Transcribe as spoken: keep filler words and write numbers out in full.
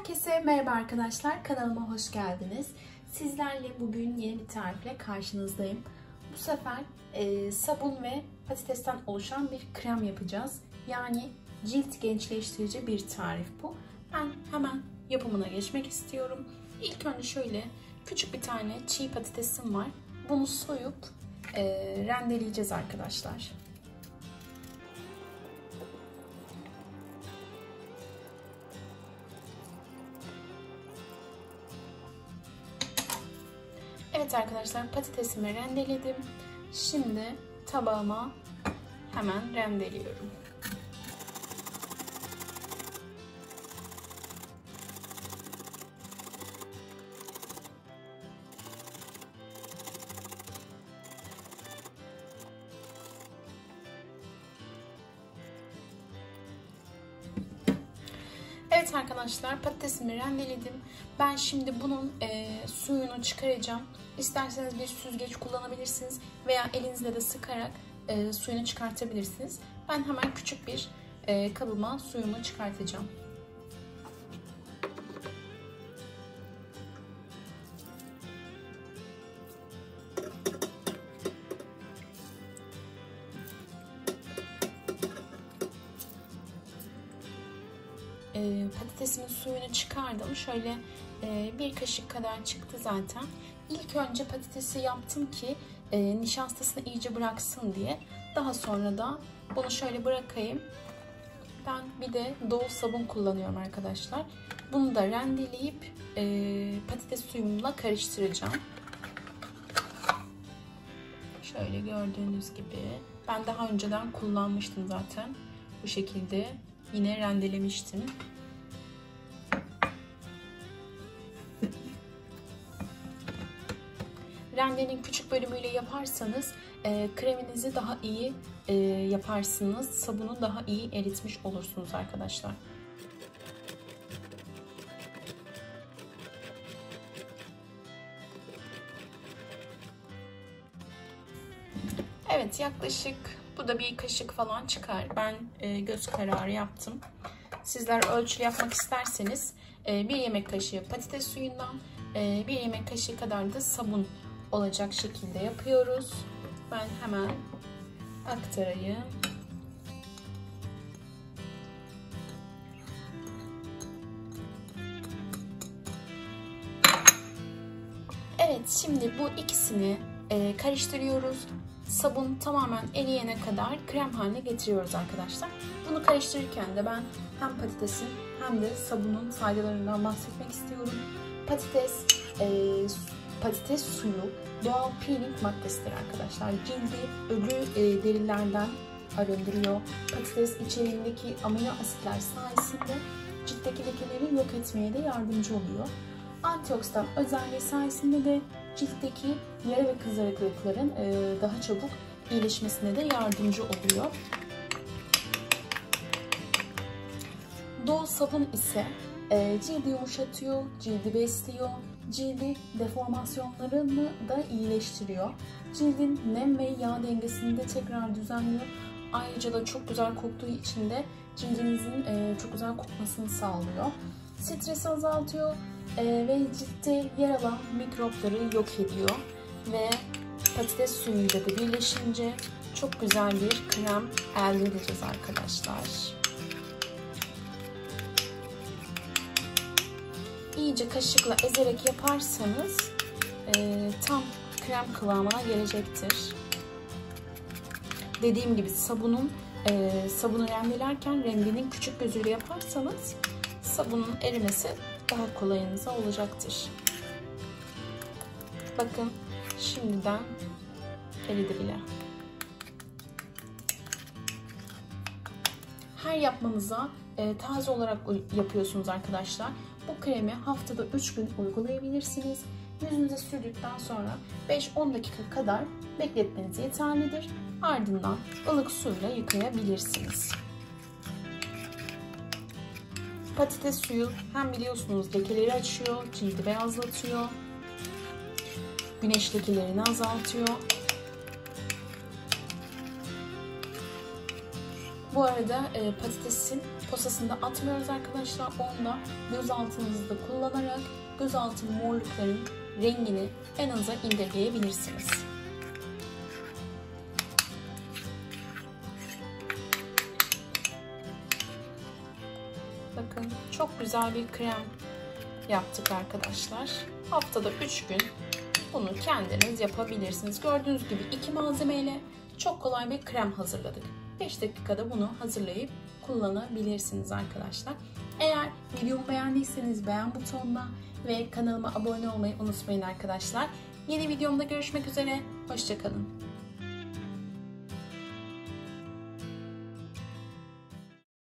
Herkese merhaba arkadaşlar, kanalıma hoş geldiniz. Sizlerle bugün yeni bir tarifle karşınızdayım. Bu sefer e, sabun ve patatesten oluşan bir krem yapacağız. Yani cilt gençleştirici bir tarif bu. Ben hemen yapımına geçmek istiyorum. İlk önce şöyle küçük bir tane çiğ patatesim var. Bunu soyup e, rendeleyeceğiz arkadaşlar. Evet arkadaşlar, patatesimi rendeledim. Şimdi tabağıma hemen rendeliyorum. Evet arkadaşlar, patatesimi rendeledim. Ben şimdi bunun e, suyunu çıkaracağım. İsterseniz bir süzgeç kullanabilirsiniz veya elinizle de sıkarak e, suyunu çıkartabilirsiniz. Ben hemen küçük bir e, kabıma suyumu çıkartacağım. E, patatesimin suyunu çıkardım. Şöyle e, bir kaşık kadar çıktı zaten. İlk önce patatesi yaptım ki e, nişastasını iyice bıraksın diye. Daha sonra da bunu şöyle bırakayım. Ben bir de Dove sabun kullanıyorum arkadaşlar. Bunu da rendeleyip e, patates suyumla karıştıracağım. Şöyle gördüğünüz gibi. Ben daha önceden kullanmıştım zaten. Bu şekilde yine rendelemiştim. Rendenin küçük bölümüyle yaparsanız e, kreminizi daha iyi e, yaparsınız. Sabunu daha iyi eritmiş olursunuz arkadaşlar. Evet, yaklaşık bu da bir kaşık falan çıkar. Ben e, göz kararı yaptım. Sizler ölçülü yapmak isterseniz e, bir yemek kaşığı patates suyundan e, bir yemek kaşığı kadar da sabun olacak şekilde yapıyoruz. Ben hemen aktarayım. Evet, şimdi bu ikisini e, karıştırıyoruz. Sabun tamamen eriyene kadar krem haline getiriyoruz arkadaşlar. Bunu karıştırırken de ben hem patatesin hem de sabunun faydalarından bahsetmek istiyorum. Patates e, patates suyu doğal peeling maddesidir arkadaşlar. Cildi ölü e, derilerden arındırıyor. Patates içeriğindeki amino asitler sayesinde ciltteki lekeleri yok etmeye de yardımcı oluyor. Antioksidan özelliği sayesinde de ciltteki yara ve kızarıklıkların daha çabuk iyileşmesine de yardımcı oluyor. Dove sabun ise cildi yumuşatıyor, cildi besliyor, cildi deformasyonlarını da iyileştiriyor. Cildin nem ve yağ dengesini de tekrar düzenliyor. Ayrıca da çok güzel koktuğu için de cildinizin çok güzel kokmasını sağlıyor. Stresi azaltıyor ve ciltte yer alan mikropları yok ediyor ve patates suyuyla da birleşince çok güzel bir krem elde edeceğiz arkadaşlar. İyice kaşıkla ezerek yaparsanız e, tam krem kıvamına gelecektir. Dediğim gibi sabunun e, sabunu rendelerken rendenin küçük gözüyle yaparsanız sabunun erimesi daha kolayınıza olacaktır. Bakın, şimdiden eridi bile. Her yapmanıza e, taze olarak yapıyorsunuz arkadaşlar. Bu kremi haftada üç gün uygulayabilirsiniz. Yüzünüze sürdükten sonra beş on dakika kadar bekletmeniz yeterlidir. Ardından ılık suyla yıkayabilirsiniz. Patates suyu hem biliyorsunuz lekeleri açıyor, cildi beyazlatıyor, güneş lekelerini azaltıyor. Bu arada e, patatesin posasında atmıyoruz arkadaşlar. Onunla gözaltınızı da kullanarak gözaltı morlukların rengini en aza indirgeyebilirsiniz. Bakın çok güzel bir krem yaptık arkadaşlar. Haftada üç gün bunu kendiniz yapabilirsiniz. Gördüğünüz gibi iki malzemeyle çok kolay bir krem hazırladık. beş dakikada bunu hazırlayıp kullanabilirsiniz arkadaşlar. Eğer videomu beğendiyseniz beğen butonuna ve kanalıma abone olmayı unutmayın arkadaşlar. Yeni videomda görüşmek üzere. Hoşça kalın.